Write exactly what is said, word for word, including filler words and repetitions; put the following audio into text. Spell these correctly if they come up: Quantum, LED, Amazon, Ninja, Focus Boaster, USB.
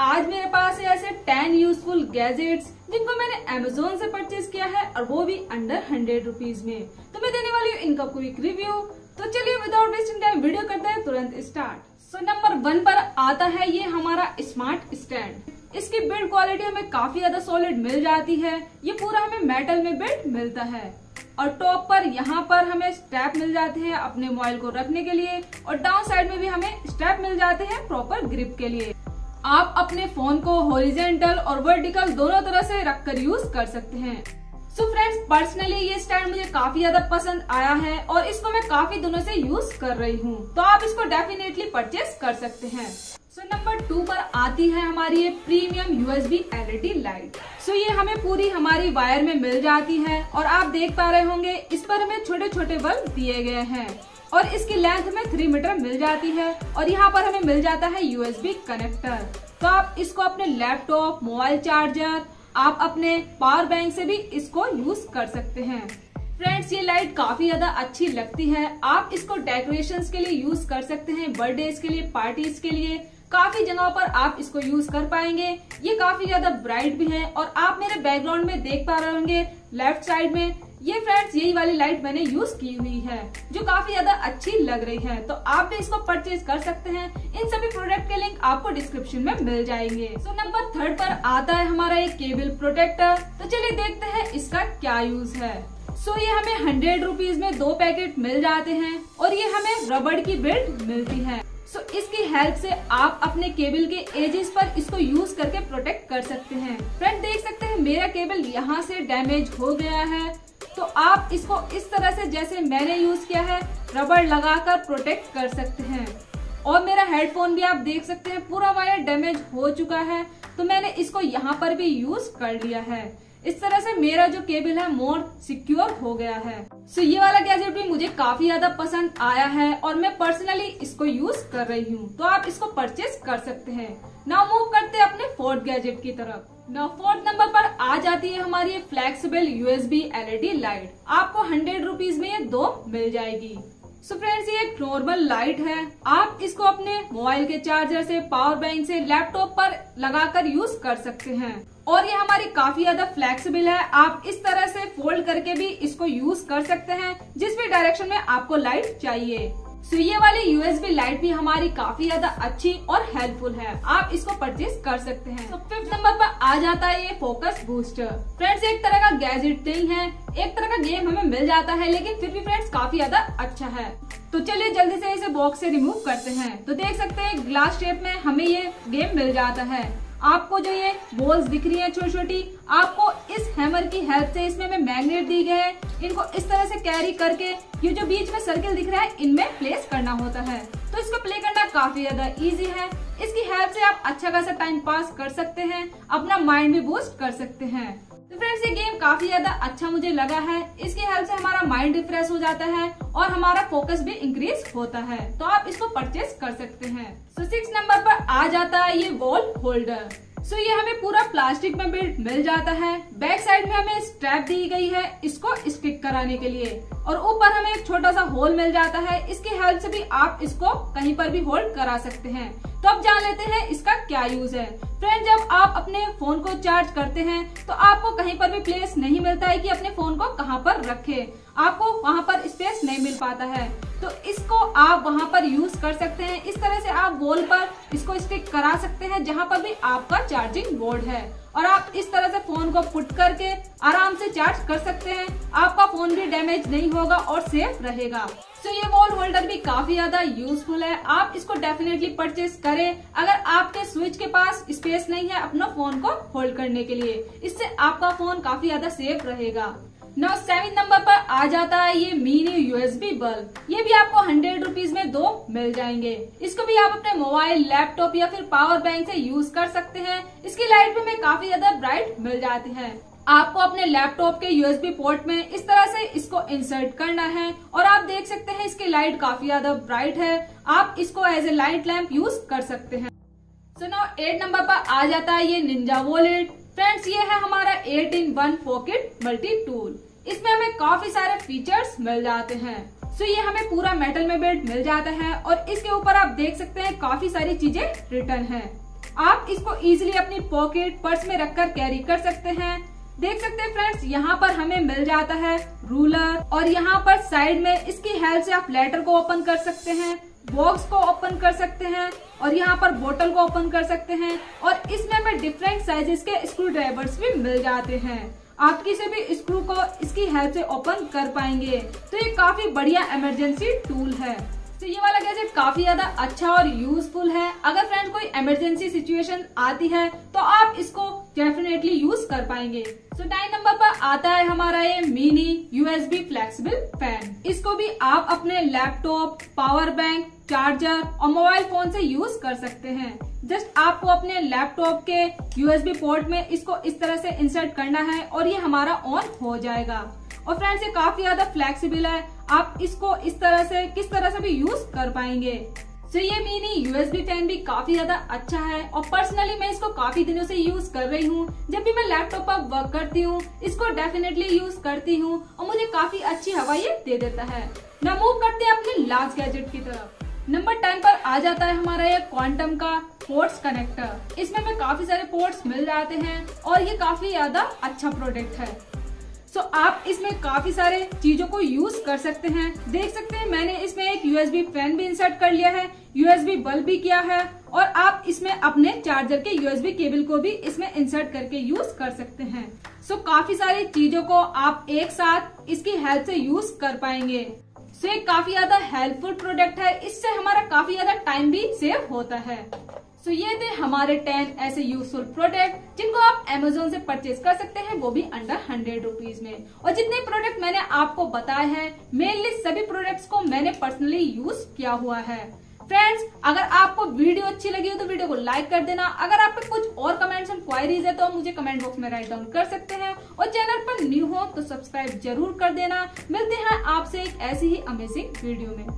आज मेरे पास है ऐसे टेन यूजफुल गैजेट्स जिनको मैंने Amazon से परचेज किया है और वो भी अंडर हंड्रेड रुपीज में। तो मैं देने वाली हूँ इनका क्विक रिव्यू, तो चलिए विदाउट वेस्टिंग टाइम वीडियो करते हैं तुरंत स्टार्ट। सो नंबर वन पर आता है ये हमारा स्मार्ट स्टैंड। इसकी बिल्ड क्वालिटी हमें काफी ज्यादा सॉलिड मिल जाती है, ये पूरा हमें मेटल में बिल्ड मिलता है। और टॉप पर यहाँ पर हमें स्ट्रैप मिल जाते हैं अपने मोबाइल को रखने के लिए, और डाउन साइड में भी हमें स्ट्रैप मिल जाते हैं प्रॉपर ग्रिप के लिए। आप अपने फोन को हॉरिजॉन्टल और वर्टिकल दोनों तरह से रखकर यूज कर सकते हैं। सो फ्रेंड्स, पर्सनली ये स्टैंड मुझे काफी ज्यादा पसंद आया है और इसको मैं काफी दिनों से यूज कर रही हूँ, तो आप इसको डेफिनेटली परचेज कर सकते हैं। सो नंबर टू पर आती है हमारी ये premium USB LED light. So ये हमें पूरी हमारी वायर में मिल जाती है और आप देख पा रहे होंगे इस पर हमें छोटे छोटे बल्ब दिए गए हैं और इसकी लेंथ हमें थ्री मीटर मिल जाती है। और यहाँ पर हमें मिल जाता है यूएसबी कनेक्टर, तो आप इसको अपने लैपटॉप, मोबाइल चार्जर, आप अपने पावर बैंक से भी इसको यूज कर सकते हैं। फ्रेंड्स, ये लाइट काफी ज्यादा अच्छी लगती है, आप इसको डेकोरेशंस के लिए यूज कर सकते हैं, बर्थडे के लिए, पार्टीज के लिए, काफी जगहों पर आप इसको यूज कर पाएंगे। ये काफी ज्यादा ब्राइट भी है और आप मेरे बैकग्राउंड में देख पा रहे होंगे लेफ्ट साइड में, ये फ्रेंड्स यही वाली लाइट मैंने यूज की हुई है जो काफी ज्यादा अच्छी लग रही है। तो आप भी इसको परचेज कर सकते हैं, इन सभी प्रोडक्ट के लिंक आपको डिस्क्रिप्शन में मिल जाएंगे। सो नंबर थर्ड पर आता है हमारा ये केबल प्रोटेक्टर, तो चलिए देखते हैं इसका क्या यूज है। सो so, ये हमें हंड्रेड रुपीज में दो पैकेट मिल जाते हैं और ये हमें रबड़ की बेल्ट मिलती है। सो so, इसकी हेल्प से आप अपने केबल के एजेस पर इसको यूज करके प्रोटेक्ट कर सकते हैं। फ्रेंड, देख सकते हैं मेरा केबल यहाँ से डैमेज हो गया है, तो आप इसको इस तरह से जैसे मैंने यूज किया है रबड़ लगाकर प्रोटेक्ट कर सकते हैं। और मेरा हेडफोन भी आप देख सकते हैं पूरा वायर डैमेज हो चुका है, तो मैंने इसको यहाँ पर भी यूज कर लिया है। इस तरह से मेरा जो केबल है मोर सिक्योर हो गया है। सो so, ये वाला गैजेट भी मुझे काफी ज्यादा पसंद आया है और मैं पर्सनली इसको यूज कर रही हूँ, तो आप इसको परचेज कर सकते हैं। नाउ मूव करते हैं अपने फोर्थ गैजेट की तरफ। नाउ फोर्थ नंबर पर आ जाती है हमारी ये फ्लेक्सिबल यूएसबी एलईडी लाइट। आपको हंड्रेड रुपीज में ये दो मिल जाएगी। सो so फ्रेंड्स, ये एक नॉर्मल लाइट है, आप इसको अपने मोबाइल के चार्जर से, पावर बैंक से, लैपटॉप पर लगाकर यूज कर सकते हैं। और ये हमारी काफी ज्यादा फ्लेक्सिबल है, आप इस तरह से फोल्ड करके भी इसको यूज कर सकते हैं जिस भी डायरेक्शन में आपको लाइट चाहिए। सो so ये वाली यूएसबी लाइट भी हमारी काफी ज्यादा अच्छी और हेल्पफुल है, आप इसको परचेज कर सकते हैं। so, फिफ्थ नंबर पर आ जाता है ये फोकस बूस्टर। फ्रेंड्स, एक तरह का गैजेट नहीं है, एक तरह का गेम हमें मिल जाता है, लेकिन फिर भी फ्रेंड्स काफी ज्यादा अच्छा है। तो चलिए जल्दी से इसे बॉक्स से रिमूव करते हैं। तो देख सकते हैं ग्लास शेप में हमें ये गेम मिल जाता है। आपको जो ये बॉल्स दिख रही है छोटी छोटी, आपको इस हैमर की हेल्प से, इसमें में मैग्नेट दी गए हैं, इनको इस तरह से कैरी करके ये जो बीच में सर्किल दिख रहा है इनमें प्लेस करना होता है। तो इसको प्ले करना काफी ज्यादा इजी है, इसकी हेल्प से आप अच्छा खासा टाइम पास कर सकते हैं, अपना माइंड भी बूस्ट कर सकते हैं। तो फ्रेंड्स, ये गेम काफी ज्यादा अच्छा मुझे लगा है, इसकी हेल्प से हमारा माइंड रिफ्रेश हो जाता है और हमारा फोकस भी इंक्रीज होता है, तो आप इसको परचेज कर सकते हैं। सो सिक्स नंबर पर आ जाता है ये बॉल होल्डर। सो ये हमें पूरा प्लास्टिक में बिल्ड मिल जाता है, बैक साइड में हमें स्ट्रैप दी गई है इसको स्टिक कराने के लिए, और ऊपर हमें एक छोटा सा होल मिल जाता है, इसकी हेल्प से भी आप इसको कहीं पर भी होल्ड करा सकते हैं। तो अब जान लेते हैं इसका क्या यूज है। फ्रेंड, जब आप अपने फोन को चार्ज करते हैं तो आपको कहीं पर भी प्लेस नहीं मिलता है कि अपने फोन को कहाँ पर रखें, आपको वहाँ पर स्पेस नहीं मिल पाता है, तो इसको आप वहाँ पर यूज कर सकते हैं। इस तरह से आप वॉल पर इसको स्टिक करा सकते हैं जहाँ पर भी आपका चार्जिंग बोर्ड है, और आप इस तरह से फोन को पुट करके आराम से चार्ज कर सकते हैं, आपका फोन भी डैमेज नहीं होगा और सेफ रहेगा। तो ये वॉल होल्डर भी काफी ज्यादा यूजफुल है, आप इसको डेफिनेटली परचेज करें अगर आपके स्विच के पास स्पेस नहीं है अपना फोन को होल्ड करने के लिए, इससे आपका फोन काफी ज्यादा सेफ रहेगा। नाउ सेवन नंबर पर आ जाता है ये मिनी यूएसबी बल्ब। ये भी आपको हंड्रेड रुपीज में दो मिल जाएंगे, इसको भी आप अपने मोबाइल, लैपटॉप या फिर पावर बैंक से यूज कर सकते हैं। इसकी लाइट भी हमें काफी ज्यादा ब्राइट मिल जाती है, आपको अपने लैपटॉप के यूएसबी पोर्ट में इस तरह से इसको इंसर्ट करना है, और आप देख सकते हैं इसकी लाइट काफी ज्यादा ब्राइट है, आप इसको as a light lamp use कर सकते हैं। सो नाउ एट नंबर पर आ जाता है ये निंजा वॉलेट। फ्रेंड्स, ये है हमारा eight in one pocket multi tool, इसमें हमें काफी सारे फीचर्स मिल जाते हैं। सो so, ये हमें पूरा मेटल में बिल्ड मिल जाता है और इसके ऊपर आप देख सकते हैं काफी सारी चीजें रिटर्न है। आप इसको इजीली अपनी पॉकेट पर्स में रखकर कैरी कर सकते हैं। देख सकते हैं फ्रेंड्स, यहाँ पर हमें मिल जाता है रूलर और यहाँ पर साइड में इसकी हेल्प से आप लेटर को ओपन कर सकते हैं, बॉक्स को ओपन कर सकते हैं और यहाँ पर बोतल को ओपन कर सकते हैं और इसमें हमें डिफरेंट साइजेस के स्क्रू ड्राइवर्स भी मिल जाते हैं। आप किसी भी स्क्रू को इसकी हेल्प से ओपन कर पाएंगे। तो ये काफी बढ़िया इमरजेंसी टूल है। तो ये वाला गैजेट काफी ज्यादा अच्छा और यूजफुल है। अगर फ्रेंड कोई इमरजेंसी सिचुएशन आती है तो आप इसको डेफिनेटली यूज कर पाएंगे। सो नाइन नंबर पर आता है हमारा ये मिनी यूएसबी फ्लेक्सिबल पेन। इसको भी आप अपने लैपटॉप, पावर बैंक, चार्जर और मोबाइल फोन से यूज कर सकते हैं। जस्ट आपको अपने लैपटॉप के यूएसबी पोर्ट में इसको इस तरह से इंसर्ट करना है और ये हमारा ऑन हो जाएगा। और फ्रेंड्स ये काफी ज्यादा फ्लेक्सिबल है, आप इसको इस तरह से किस तरह से भी यूज कर पाएंगे। तो ये मिनी यूएसबी फैन भी काफी ज्यादा अच्छा है और पर्सनली मैं इसको काफी दिनों से यूज कर रही हूँ। जब भी मैं लैपटॉप पर वर्क करती हूँ इसको डेफिनेटली यूज करती हूँ और मुझे काफी अच्छी हवा ये दे देता है। ना मूव करते हैं अपने लास्ट गैजेट की तरफ। नंबर टेन पर आ जाता है हमारा ये क्वांटम का पोर्ट्स कनेक्टर। इसमें हमें काफी सारे पोर्ट्स मिल जाते हैं और ये काफी ज्यादा अच्छा प्रोडक्ट है। तो आप इसमें काफी सारे चीजों को यूज कर सकते हैं। देख सकते हैं मैंने इसमें एक यूएसबी फैन भी इंसर्ट कर लिया है, यूएसबी बल्ब भी किया है और आप इसमें अपने चार्जर के यूएसबी केबल को भी इसमें इंसर्ट करके यूज कर सकते हैं। सो काफी सारी चीजों को आप एक साथ इसकी हेल्प से यूज कर पाएंगे। सो ये काफी ज्यादा हेल्पफुल प्रोडक्ट है, इससे हमारा काफी ज्यादा टाइम भी सेव होता है। तो ये थे हमारे टेन ऐसे यूजफुल प्रोडक्ट जिनको आप Amazon से परचेज कर सकते हैं, वो भी अंडर हंड्रेड रुपीज में। और जितने प्रोडक्ट मैंने आपको बताए हैं मेनली सभी प्रोडक्ट्स को मैंने पर्सनली यूज किया हुआ है। फ्रेंड्स अगर आपको वीडियो अच्छी लगी हो तो वीडियो को लाइक कर देना। अगर आप पे कुछ और कमेंट्स एंड क्वायरीज है तो मुझे कमेंट बॉक्स में राइट डाउन कर सकते हैं और चैनल पर न्यू हो तो सब्सक्राइब जरूर कर देना। मिलते हैं आपसे एक ऐसी ही अमेजिंग वीडियो में।